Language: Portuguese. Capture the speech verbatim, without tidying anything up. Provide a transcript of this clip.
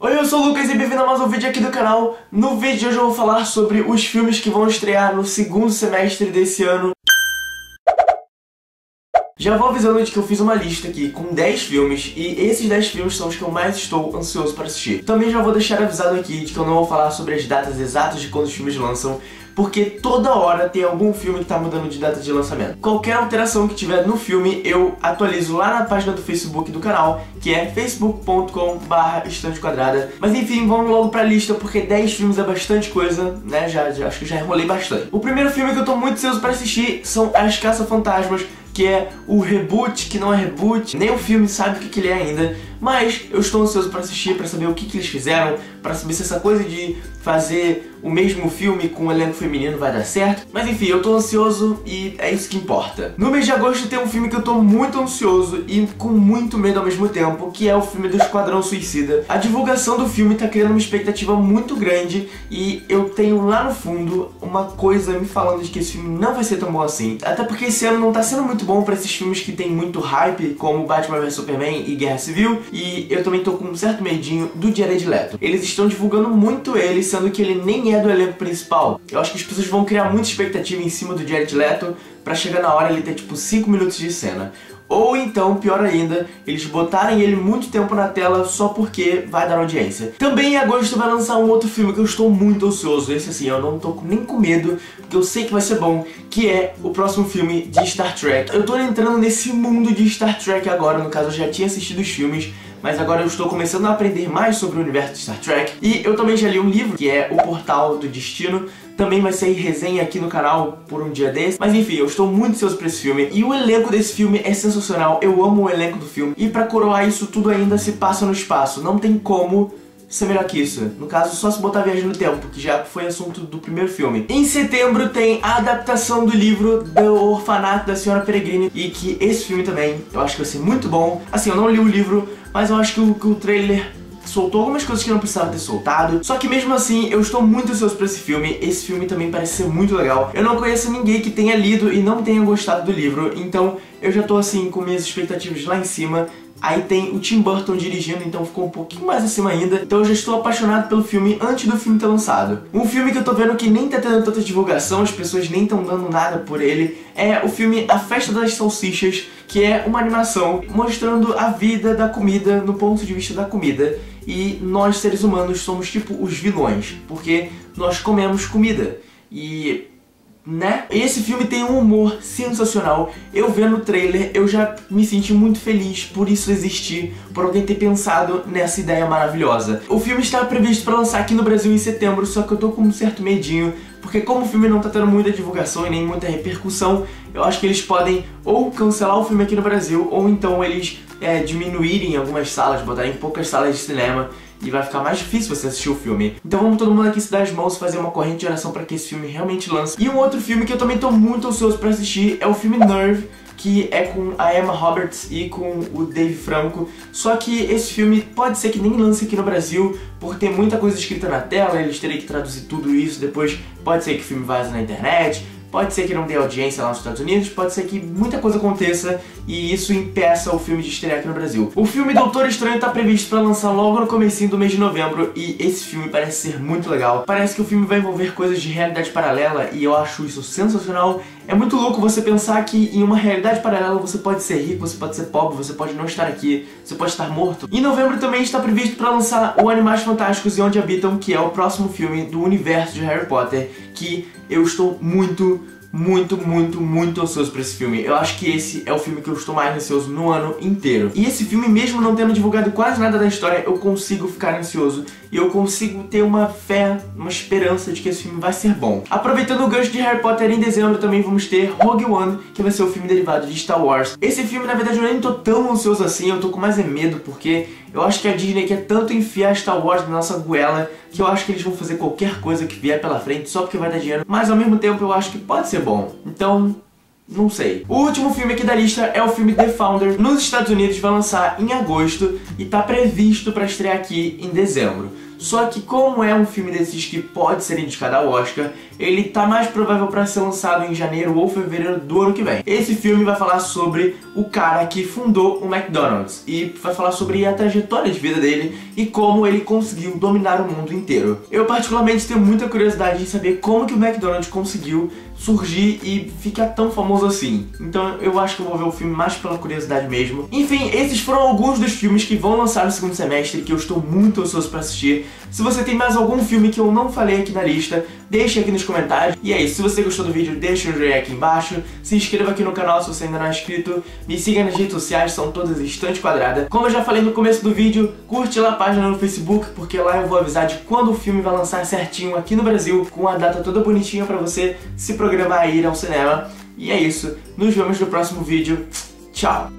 Oi, eu sou o Lucas e bem-vindo a mais um vídeo aqui do canal. No vídeo de hoje eu vou falar sobre os filmes que vão estrear no segundo semestre desse ano. Já vou avisando de que eu fiz uma lista aqui com dez filmes, e esses dez filmes são os que eu mais estou ansioso para assistir. Também já vou deixar avisado aqui de que eu não vou falar sobre as datas exatas de quando os filmes lançam, porque toda hora tem algum filme que tá mudando de data de lançamento. Qualquer alteração que tiver no filme, eu atualizo lá na página do Facebook do canal, que é facebook ponto com barra estante quadrada. Mas enfim, vamos logo pra lista, porque dez filmes é bastante coisa, né? Já, já, acho que já enrolei bastante. O primeiro filme que eu tô muito ansioso pra assistir são As Caça Fantasmas, que é o reboot, que não é reboot, nem o filme sabe o que, que ele é ainda, mas eu estou ansioso para assistir, para saber o que, que eles fizeram, para saber se essa coisa de fazer o mesmo filme com um elenco feminino vai dar certo. Mas enfim, eu tô ansioso e é isso que importa. No mês de agosto tem um filme que eu tô muito ansioso e com muito medo ao mesmo tempo, que é o filme do Esquadrão Suicida. A divulgação do filme tá criando uma expectativa muito grande e eu tenho lá no fundo uma coisa me falando de que esse filme não vai ser tão bom assim. Até porque esse ano não tá sendo muito bom pra esses filmes que tem muito hype, como Batman vs Superman e Guerra Civil, e eu também tô com um certo medinho do Jared Leto. Eles estão divulgando muito ele, sendo que ele nem é do elenco principal. Eu acho que as pessoas vão criar muita expectativa em cima do Jared Leto pra chegar na hora ele ter tipo cinco minutos de cena. Ou então, pior ainda, eles botarem ele muito tempo na tela só porque vai dar audiência. Também em agosto vai lançar um outro filme que eu estou muito ansioso. Esse assim, eu não tô nem com medo, porque eu sei que vai ser bom, que é o próximo filme de Star Trek. Eu tô entrando nesse mundo de Star Trek agora, no caso eu já tinha assistido os filmes, mas agora eu estou começando a aprender mais sobre o universo de Star Trek. E eu também já li um livro, que é O Portal do Destino. Também vai sair resenha aqui no canal por um dia desse. Mas enfim, eu estou muito ansioso pra esse filme. E o elenco desse filme é sensacional. Eu amo o elenco do filme. E pra coroar isso tudo ainda se passa no espaço. Não tem como ser melhor que isso. No caso, só se botar Viagem no Tempo, que já foi assunto do primeiro filme. Em setembro tem a adaptação do livro do Orfanato da Senhora Peregrine, e que esse filme também, eu acho que vai ser muito bom. Assim, eu não li o livro, mas eu acho que o, que o trailer soltou algumas coisas que não precisava ter soltado. Só que mesmo assim, eu estou muito ansioso pra esse filme. Esse filme também parece ser muito legal. Eu não conheço ninguém que tenha lido e não tenha gostado do livro, então eu já tô assim, com minhas expectativas lá em cima. Aí tem o Tim Burton dirigindo, então ficou um pouquinho mais acima ainda. Então eu já estou apaixonado pelo filme antes do filme ter lançado. Um filme que eu tô vendo que nem tá tendo tanta divulgação, as pessoas nem estão dando nada por ele, é o filme A Festa das Salsichas, que é uma animação mostrando a vida da comida no ponto de vista da comida. E nós, seres humanos, somos tipo os vilões, porque nós comemos comida. E... né? Esse filme tem um humor sensacional. Eu vendo o trailer, eu já me senti muito feliz por isso existir, por alguém ter pensado nessa ideia maravilhosa. O filme está previsto para lançar aqui no Brasil em setembro, só que eu tô com um certo medinho, porque como o filme não tá tendo muita divulgação e nem muita repercussão, eu acho que eles podem ou cancelar o filme aqui no Brasil, ou então eles é, diminuírem algumas salas, botarem poucas salas de cinema, e vai ficar mais difícil você assistir o filme. Então vamos todo mundo aqui se dar as mãos e fazer uma corrente de oração para que esse filme realmente lance. E um outro filme que eu também tô muito ansioso para assistir é o filme Nerve, que é com a Emma Roberts e com o Dave Franco. Só que esse filme pode ser que nem lance aqui no Brasil, por ter muita coisa escrita na tela, eles terem que traduzir tudo isso, depois pode ser que o filme vaze na internet, pode ser que não dê audiência lá nos Estados Unidos, pode ser que muita coisa aconteça e isso impeça o filme de estrear aqui no Brasil. O filme Doutor Estranho está previsto para lançar logo no comecinho do mês de novembro, e esse filme parece ser muito legal. Parece que o filme vai envolver coisas de realidade paralela e eu acho isso sensacional. É muito louco você pensar que em uma realidade paralela você pode ser rico, você pode ser pobre, você pode não estar aqui, você pode estar morto. Em novembro também está previsto para lançar o Animais Fantásticos e Onde Habitam, que é o próximo filme do universo de Harry Potter, que eu estou muito, muito, muito, muito ansioso pra esse filme. Eu acho que esse é o filme que eu estou mais ansioso no ano inteiro. E esse filme, mesmo não tendo divulgado quase nada da história, eu consigo ficar ansioso e eu consigo ter uma fé, uma esperança de que esse filme vai ser bom. Aproveitando o gancho de Harry Potter, em dezembro também vamos ter Rogue One, que vai ser o filme derivado de Star Wars. Esse filme, na verdade, eu nem tô tão ansioso assim, eu tô com mais é medo, porque eu acho que a Disney quer tanto enfiar Star Wars na nossa goela, que eu acho que eles vão fazer qualquer coisa que vier pela frente só porque vai dar dinheiro, mas ao mesmo tempo eu acho que pode ser bom, então não sei. O último filme aqui da lista é o filme The Founder. Nos Estados Unidos vai lançar em agosto e tá previsto pra estrear aqui em dezembro. Só que como é um filme desses que pode ser indicado ao Oscar, ele tá mais provável para ser lançado em janeiro ou fevereiro do ano que vem. Esse filme vai falar sobre o cara que fundou o McDonald's e vai falar sobre a trajetória de vida dele e como ele conseguiu dominar o mundo inteiro. Eu particularmente tenho muita curiosidade em saber como que o McDonald's conseguiu surgir e ficar tão famoso assim. Então eu acho que eu vou ver o filme mais pela curiosidade mesmo. Enfim, esses foram alguns dos filmes que vão lançar no segundo semestre que eu estou muito ansioso para assistir. Se você tem mais algum filme que eu não falei aqui na lista, deixa aqui nos comentários. E é isso, se você gostou do vídeo, deixa o joinha aqui embaixo, se inscreva aqui no canal se você ainda não é inscrito, me siga nas redes sociais, são todas Estante Quadrada. Como eu já falei no começo do vídeo, curte lá a página no Facebook, porque lá eu vou avisar de quando o filme vai lançar certinho aqui no Brasil, com a data toda bonitinha pra você se programar a ir ao cinema. E é isso, nos vemos no próximo vídeo, tchau!